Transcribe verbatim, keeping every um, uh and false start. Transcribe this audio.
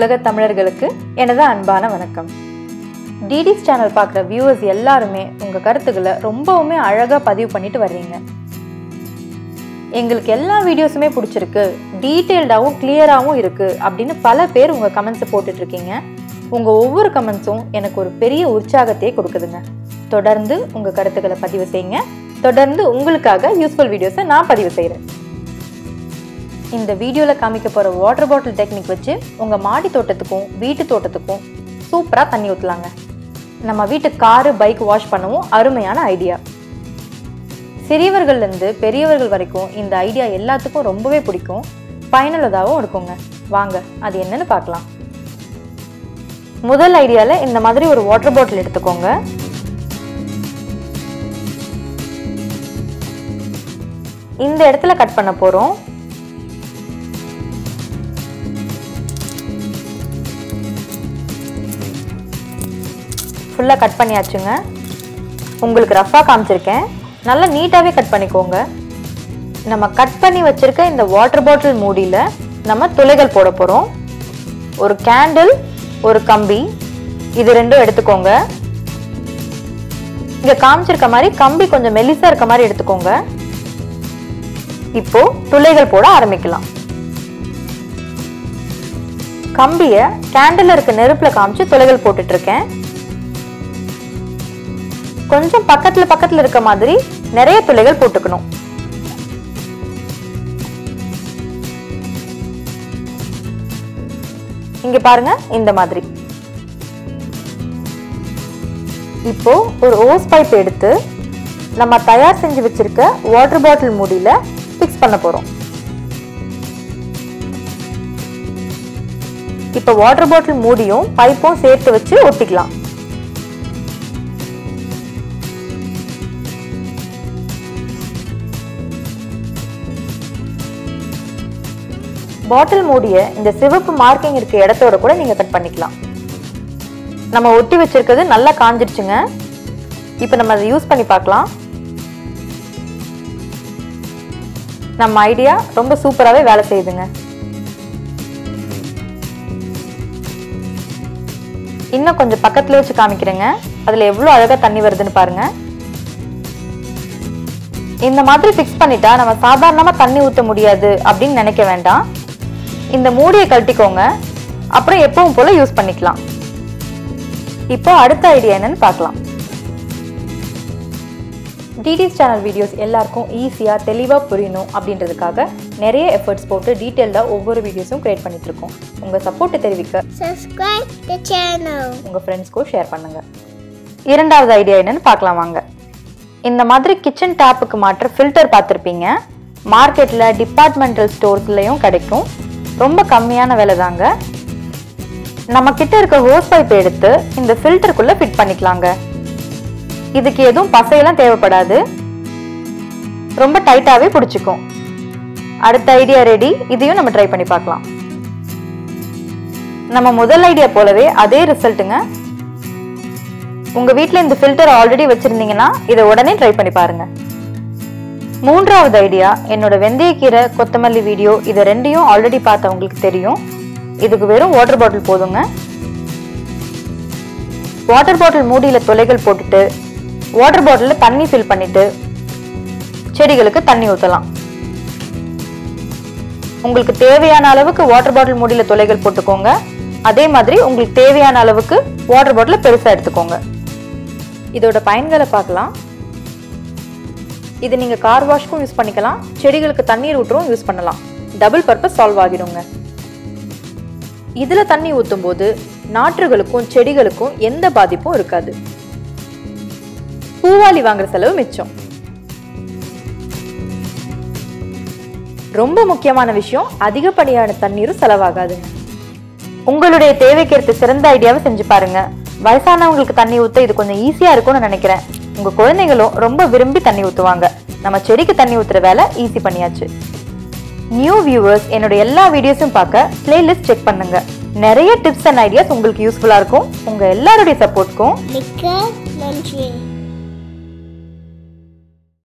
உலகத் தமிழர்களுக்கு எனது அன்பான வணக்கம். டிடிஸ் சேனல் பார்க்குற வியூவர்ஸ் எல்லாருமே உங்கள் கருத்துக்களை ரொம்பவுமே அழகாக பதிவு பண்ணிட்டு வர்றீங்க. எங்களுக்கு எல்லா வீடியோஸுமே பிடிச்சிருக்கு, டீட்டெயில்டாகவும் கிளியராகவும் இருக்குது அப்படின்னு பல பேர் உங்கள் கமெண்ட்ஸை போட்டுட்ருக்கீங்க. உங்கள் ஒவ்வொரு கமெண்ட்ஸும் எனக்கு ஒரு பெரிய உற்சாகத்தையே கொடுக்குதுங்க. தொடர்ந்து உங்கள் கருத்துக்களை பதிவு செய்யுங்க. தொடர்ந்து உங்களுக்காக யூஸ்ஃபுல் வீடியோஸை நான் பதிவு செய்கிறேன். இந்த வீடியோவில் காமிக்க போகிற வாட்டர் பாட்டில் டெக்னிக் வச்சு உங்கள் மாடி தோட்டத்துக்கும் வீட்டு தோட்டத்துக்கும் சூப்பராக தண்ணி ஊற்றலாங்க. நம்ம வீட்டு காரு பைக் வாஷ் பண்ணவும் அருமையான ஐடியா. சிறியவர்கள்லேருந்து பெரியவர்கள் வரைக்கும் இந்த ஐடியா எல்லாத்துக்கும் ரொம்பவே பிடிக்கும், பயனுள்ளதாகவும் இருக்குங்க. வாங்க அது என்னன்னு பார்க்கலாம். முதல் ஐடியாவில் இந்த மாதிரி ஒரு வாட்டர் பாட்டில் எடுத்துக்கோங்க. இந்த இடத்துல கட் பண்ண போகிறோம். ஃபுல்லாக கட் பண்ணியாச்சுங்க. உங்களுக்கு ரஃபாக காமிச்சிருக்கேன், நல்லா நீட்டாகவே கட் பண்ணிக்கோங்க. நம்ம கட் பண்ணி வச்சுருக்க இந்த வாட்டர் பாட்டில் மூடியில் நம்ம துளைகள் போட போகிறோம். ஒரு கேண்டில், ஒரு கம்பி, இது ரெண்டும் எடுத்துக்கோங்க. இங்கே காமிச்சிருக்க மாதிரி கம்பி கொஞ்சம் மெலிசாக இருக்க மாதிரி எடுத்துக்கோங்க. இப்போது துளைகள் போட ஆரம்பிக்கலாம். கம்பியை கேண்டில் இருக்க நெருப்பில் காமிச்சு துளைகள் போட்டுட்ருக்கேன். கொஞ்சம் பக்கத்தில் பக்கத்தில் இருக்க மாதிரி நிறைய துளைகள் போட்டுக்கணும். இங்க பாருங்க, இந்த மாதிரி. இப்போ ஒரு ஹோஸ் பைப் எடுத்து நம்ம தயார் செஞ்சு வச்சிருக்க வாட்டர் பாட்டில் மூடியில ஃபிக்ஸ் பண்ண போறோம். இப்போ வாட்டர் பாட்டில் மூடியும் பைப்பும் சேர்த்து வச்சு ஒட்டிக்கலாம். பாட்டில் மூடிய இந்த சிவப்பு மார்க்கிங் இருக்க இடத்தோட கூட நீங்கள் கட் பண்ணிக்கலாம். நம்ம ஒட்டி வச்சிருக்கிறது நல்லா காஞ்சிடுச்சுங்க. இப்போ நம்ம அதை யூஸ் பண்ணி பார்க்கலாம். நம்ம ஐடியா ரொம்ப சூப்பராகவே வேலை செய்யுதுங்க. இன்னும் கொஞ்சம் பக்கத்தில் வச்சு காமிக்கிறேங்க, அதில் எவ்வளோ அழகாக தண்ணி வருதுன்னு பாருங்க. இந்த மாதிரி ஃபிக்ஸ் பண்ணிட்டா நம்ம சாதாரணமாக தண்ணி ஊற்ற முடியாது அப்படின்னு நினைக்க வேண்டாம். இந்த மூடியை கழட்டிக்கோங்க, அப்புறம் எப்பவும் போல யூஸ் பண்ணிக்கலாம். இப்போ அடுத்த ஐடியா என்னன்னு பார்க்கலாம். டிடிஸ் சேனல் வீடியோஸ் எல்லாருக்கும் ஈஸியாக தெளிவாக புரியணும் அப்படின்றதுக்காக நிறைய எஃபர்ட்ஸ் போட்டு டீட்டெயில்டாக ஒவ்வொரு வீடியோஸும் கிரியேட் பண்ணிட்டு இருக்கோம். உங்கள் சப்போர்ட்டை தெரிவிக்க சப்ஸ்கிரைப் தி சேனல், உங்கள் ஃப்ரெண்ட்ஸ்க்கும் ஷேர் பண்ணுங்க. இரண்டாவது ஐடியா என்னன்னு பார்க்கலாம் வாங்க. இந்த மாதிரி கிச்சன் டேப்புக்கு மாற்ற ஃபில்டர் பார்த்துருப்பீங்க. மார்க்கெட்டில் டிபார்ட்மெண்டல் ஸ்டோர்ஸ்லையும் கிடைக்கும், ரொம்ப கம்மியான விலை தாங்க. நம்ம கிட்ட இருக்க ஹோஸ் பைப் எடுத்து இந்த ஃபில்டருக்குள்ள ஃபிட் பண்ணிக்கலாங்க. இதுக்கு எதுவும் பசையெல்லாம் தேவைப்படாது, ரொம்ப டைட்டாகவே பிடிச்சிக்கும். அடுத்த ஐடியா ரெடி. இதையும் நம்ம ட்ரை பண்ணி பார்க்கலாம். நம்ம முதல் ஐடியா போலவே அதே ரிசல்ட்டுங்க. உங்கள் வீட்டில் இந்த ஃபில்டர் ஆல்ரெடி வச்சுருந்தீங்கன்னா இதை உடனே ட்ரை பண்ணி பாருங்கள். மூன்றாவது ஐடியா, என்னோட வெந்தயக்கீரை கொத்தமல்லி வீடியோ இதை ரெண்டையும் ஆல்ரெடி பார்த்த உங்களுக்கு தெரியும். இதுக்கு வெறும் வாட்டர் பாட்டில் போதுங்க. வாட்டர் பாட்டில் மூடியில் துளைகள் போட்டுட்டு வாட்டர் பாட்டிலில் தண்ணி ஃபில் பண்ணிட்டு செடிகளுக்கு தண்ணி ஊற்றலாம். உங்களுக்கு தேவையான அளவுக்கு வாட்டர் பாட்டில் மூடியில் துளைகள் போட்டுக்கோங்க. அதே மாதிரி உங்களுக்கு தேவையான அளவுக்கு வாட்டர் பாட்டில் பெருசாக எடுத்துக்கோங்க. இதோட பயன்களை பார்க்கலாம். இது நீங்கள் கார் வாஷ்க்கும் யூஸ் பண்ணிக்கலாம், செடிகளுக்கு தண்ணீர் ஊற்றவும் யூஸ் பண்ணலாம். டபுள் பர்பஸ் சால்வ் ஆகிடுங்க. இதில் தண்ணி ஊற்றும் போது நாற்றுகளுக்கும் செடிகளுக்கும் எந்த பாதிப்பும் இருக்காது. பூவாளி வாங்குற செலவு மிச்சம். ரொம்ப முக்கியமான விஷயம், அதிகப்படியான தண்ணீரும் செலவாகாதுங்க. உங்களுடைய தேவைக்கேற்ற சிறந்த ஐடியாவை செஞ்சு பாருங்க. வயசானவங்களுக்கு தண்ணி ஊற்ற இது கொஞ்சம் ஈஸியாக இருக்கும்னு நினைக்கிறேன். உங்கள் குழந்தைகளும் ரொம்ப விரும்பி தண்ணி ஊற்றுவாங்க. நம்ம செடிக்கு தண்ணி ஊற்றுற வேலை ஈஸி பண்ணியாச்சு. நியூ வியூவர்ஸ், என்னோட எல்லா வீடியோஸும் பார்க்க பிளேலிஸ்ட் செக் பண்ணுங்க. நிறைய டிப்ஸ் அண்ட் ஐடியாஸ் உங்களுக்கு யூஸ்ஃபுல்லாக இருக்கும். உங்கள் எல்லாருடைய சப்போர்ட்டுக்கும் மிக்க நன்றி.